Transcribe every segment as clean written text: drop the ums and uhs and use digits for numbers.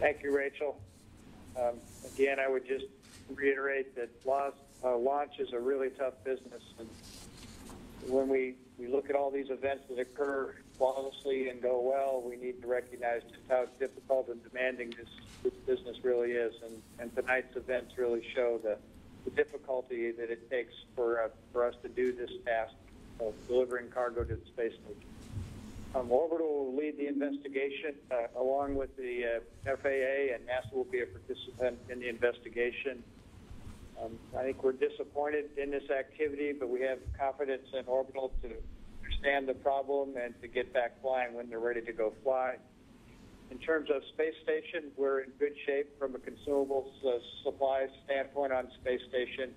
Thank you, Rachel. Again, I would just reiterate that launch is a really tough business. And when we look at all these events that occur flawlessly and go well, we need to recognize just how difficult and demanding this business really is. And tonight's events really show the difficulty that it takes for us to do this task of delivering cargo to the space station. Orbital will lead the investigation along with the FAA, and NASA will be a participant in the investigation. I think we're disappointed in this activity, but we have confidence in Orbital to understand the problem and to get back flying when they're ready to go fly. In terms of space station, we're in good shape from a consumables supply standpoint on space station.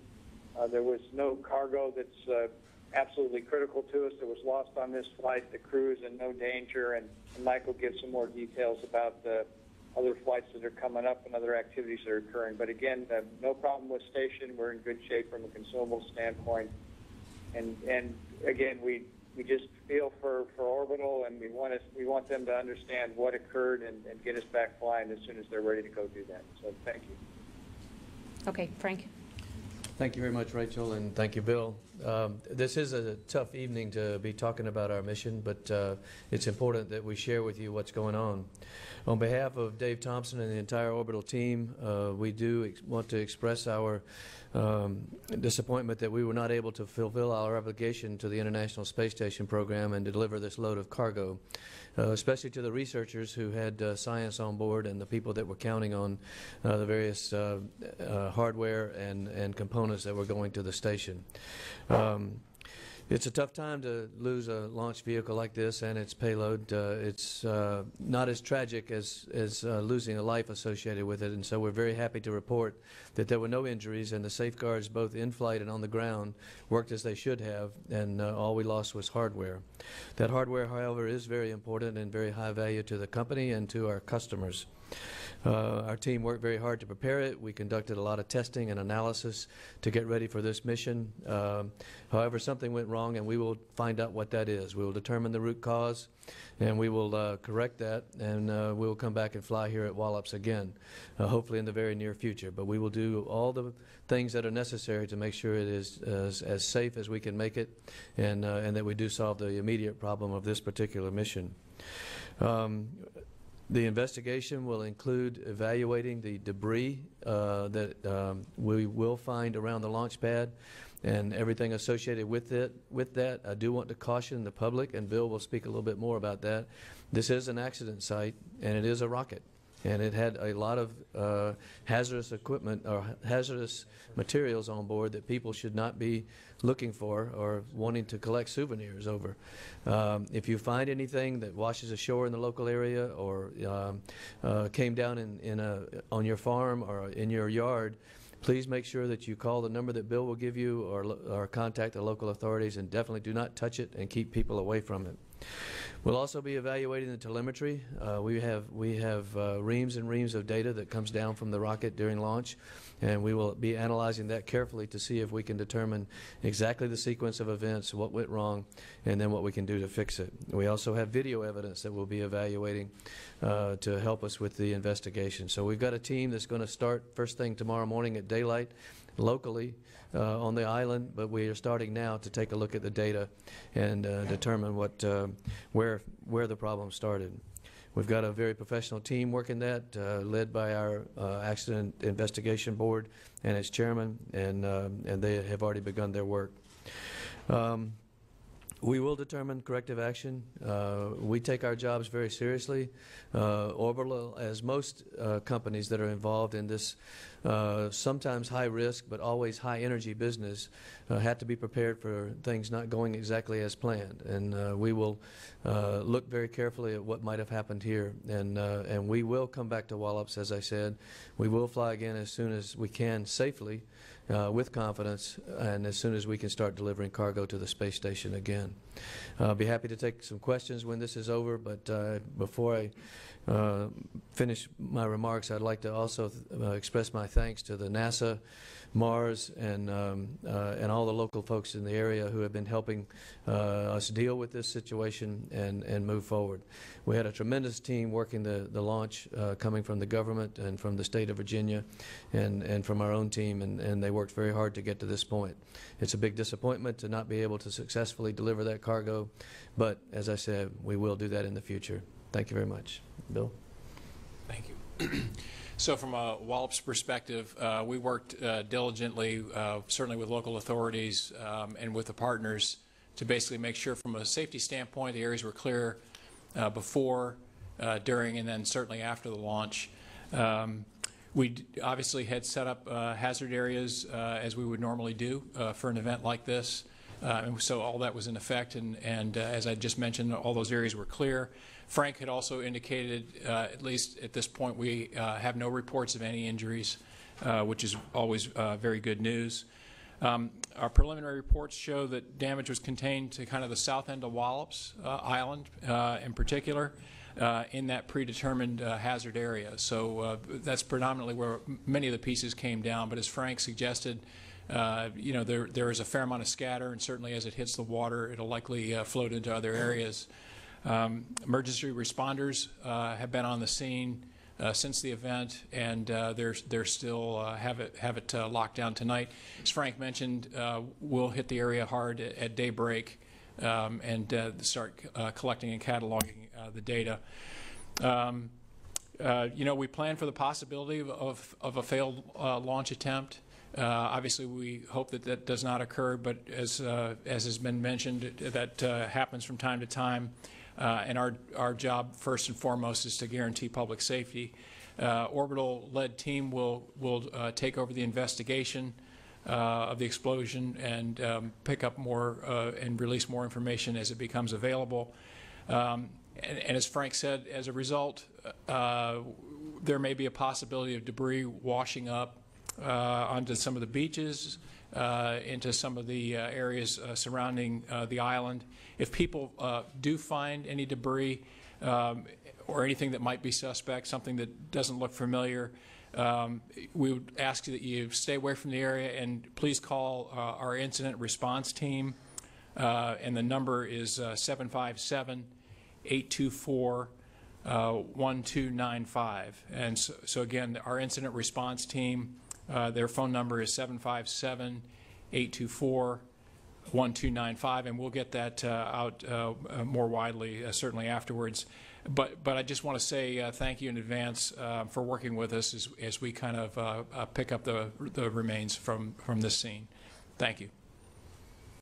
There was no cargo that's absolutely critical to us that was lost on this flight. The crew is in no danger, and Mike will give some more details about the other flights that are coming up and other activities that are occurring. But again, no problem with station. We're in good shape from a consumable standpoint. And again, we just feel for Orbital, and we want them to understand what occurred and get us back flying as soon as they're ready to go do that. So thank you. Okay, Frank. Thank you very much, Rachel, and thank you, Bill. This is a tough evening to be talking about our mission, but it's important that we share with you what's going on. On behalf of Dave Thompson and the entire Orbital team, we do want to express our disappointment that we were not able to fulfill our obligation to the International Space Station program and deliver this load of cargo, especially to the researchers who had science on board and the people that were counting on the various hardware and components that were going to the station. It's a tough time to lose a launch vehicle like this and its payload. It's not as tragic as losing a life associated with it, and so we're very happy to report that there were no injuries, and the safeguards both in flight and on the ground worked as they should have, and all we lost was hardware. That hardware, however, is very important and very high value to the company and to our customers. Our team worked very hard to prepare it. We conducted a lot of testing and analysis to get ready for this mission. However, something went wrong, and we will find out what that is. We will determine the root cause, and we will correct that, and we will come back and fly here at Wallops again, hopefully in the very near future. But we will do all the things that are necessary to make sure it is as safe as we can make it, and that we do solve the immediate problem of this particular mission. The investigation will include evaluating the debris that we will find around the launch pad and everything associated with it. With that, I do want to caution the public, and Bill will speak a little bit more about that. This is an accident site, and it is a rocket, and it had a lot of hazardous equipment or hazardous materials on board that people should not be looking for or wanting to collect souvenirs over. If you find anything that washes ashore in the local area or came down on your farm or in your yard, please make sure that you call the number that Bill will give you or contact the local authorities, and definitely do not touch it and keep people away from it. We'll also be evaluating the telemetry. We have reams and reams of data that comes down from the rocket during launch, and we will be analyzing that carefully to see if we can determine exactly the sequence of events, what went wrong, and then what we can do to fix it. We also have video evidence that we'll be evaluating to help us with the investigation. So we've got a team that's going to start first thing tomorrow morning at daylight locally on the island, but we are starting now to take a look at the data and determine what where the problem started. We've got a very professional team working that, led by our Accident Investigation Board and its chairman, and they have already begun their work. We will determine corrective action. We take our jobs very seriously. Orbital, as most companies that are involved in this sometimes high risk but always high energy business, had to be prepared for things not going exactly as planned. And we will look very carefully at what might have happened here. And we will come back to Wallops, as I said. We will fly again as soon as we can safely, with confidence, and as soon as we can start delivering cargo to the space station again. I'll be happy to take some questions when this is over, but before I finish my remarks, I'd like to also express my thanks to the NASA, Mars, and all the local folks in the area who have been helping us deal with this situation and move forward. We had a tremendous team working the launch, coming from the government and from the state of Virginia and from our own team, and they worked very hard to get to this point. It's a big disappointment to not be able to successfully deliver that cargo, but as I said, we will do that in the future. Thank you very much. Bill? Thank you. So from a Wallops perspective, we worked diligently, certainly with local authorities and with the partners, to basically make sure from a safety standpoint the areas were clear before, during, and then certainly after the launch. We obviously had set up hazard areas as we would normally do for an event like this. And so all that was in effect, and as I just mentioned, all those areas were clear. Frank had also indicated, at least at this point, we have no reports of any injuries, which is always very good news. Our preliminary reports show that damage was contained to kind of the south end of Wallops Island in particular, in that predetermined hazard area. So that's predominantly where many of the pieces came down, but as Frank suggested, you know, there is a fair amount of scatter, and certainly as it hits the water, it'll likely float into other areas. Emergency responders have been on the scene since the event, and they're still have it locked down tonight. As Frank mentioned, we'll hit the area hard at daybreak and start collecting and cataloging the data. You know, we plan for the possibility of a failed launch attempt. Obviously, we hope that that does not occur, but as has been mentioned, that happens from time to time, and our job first and foremost is to guarantee public safety. Orbital-led team will take over the investigation of the explosion and pick up more and release more information as it becomes available. And as Frank said, as a result, there may be a possibility of debris washing up onto some of the beaches, into some of the areas surrounding the island. If people do find any debris or anything that might be suspect, something that doesn't look familiar, we would ask that you stay away from the area and please call our incident response team, and the number is 757-824-1295. 1295. And so again, our incident response team, their phone number is 757-824-1295, and we'll get that out more widely, certainly afterwards. But I just want to say thank you in advance for working with us as we kind of pick up the remains from this scene. Thank you.